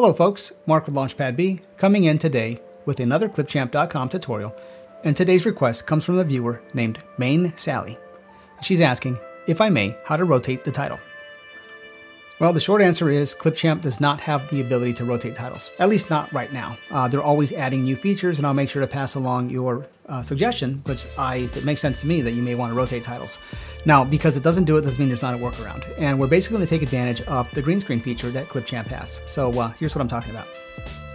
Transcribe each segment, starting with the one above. Hello folks, Mark with Launchpad B, coming in today with another Clipchamp.com tutorial, and today's request comes from a viewer named Maine Sally. She's asking, if I may, how to rotate the title. Well, the short answer is Clipchamp does not have the ability to rotate titles, at least not right now. They're always adding new features, and I'll make sure to pass along your suggestion, which it makes sense to me that you may want to rotate titles. Now, because it doesn't do it, doesn't mean there's not a workaround. And we're basically going to take advantage of the green screen feature that Clipchamp has. So here's what I'm talking about.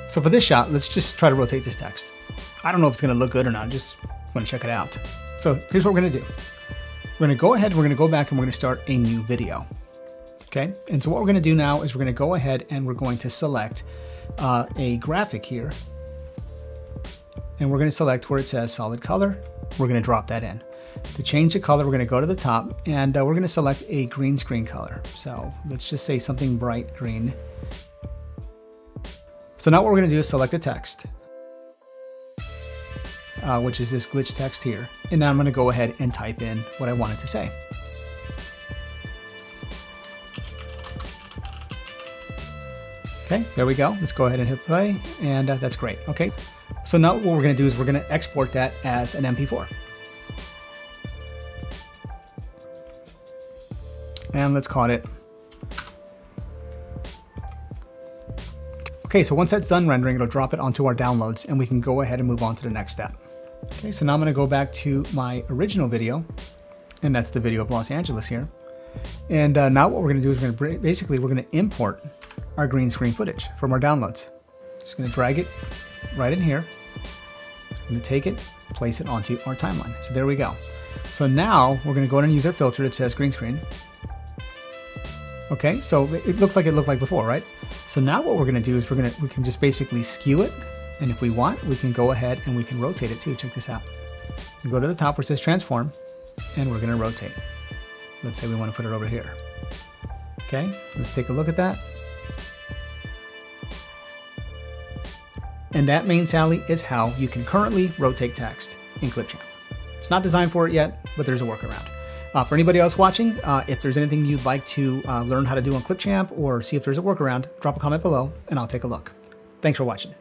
So for this shot, let's just try to rotate this text. I don't know if it's going to look good or not. I just want to check it out. So here's what we're going to do. We're going to go ahead, we're going to go back, and we're going to start a new video. Okay, and so what we're going to do now is we're going to go ahead and we're going to select a graphic here, and we're going to select where it says solid color. We're going to drop that in. To change the color, we're going to go to the top, and we're going to select a green screen color. So let's just say something bright green. So now what we're going to do is select the text, which is this glitch text here. And now I'm going to go ahead and type in what I wanted to say. Okay, there we go. Let's go ahead and hit play, and that's great. Okay, so now what we're going to do is we're going to export that as an MP4. And let's call it. Okay, so once that's done rendering, it'll drop it onto our downloads, and we can go ahead and move on to the next step. Okay, so now I'm going to go back to my original video, and that's the video of Los Angeles here. And now what we're going to do is we're going to import our green screen footage from our downloads. Just going to drag it right in here. I'm going to take it, place it onto our timeline. So there we go. So now we're going to go in and use our filter that says green screen. Okay, so it looks like it looked like before, right? So now what we're going to do is we can just basically skew it, and if we want, we can go ahead and we can rotate it too. Check this out. We go to the top where it says transform, and we're going to rotate. Let's say we want to put it over here. Okay, let's take a look at that. And that, Maine Sally, is how you can currently rotate text in Clipchamp. It's not designed for it yet, but there's a workaround. For anybody else watching, if there's anything you'd like to learn how to do on Clipchamp or see if there's a workaround, drop a comment below and I'll take a look. Thanks for watching.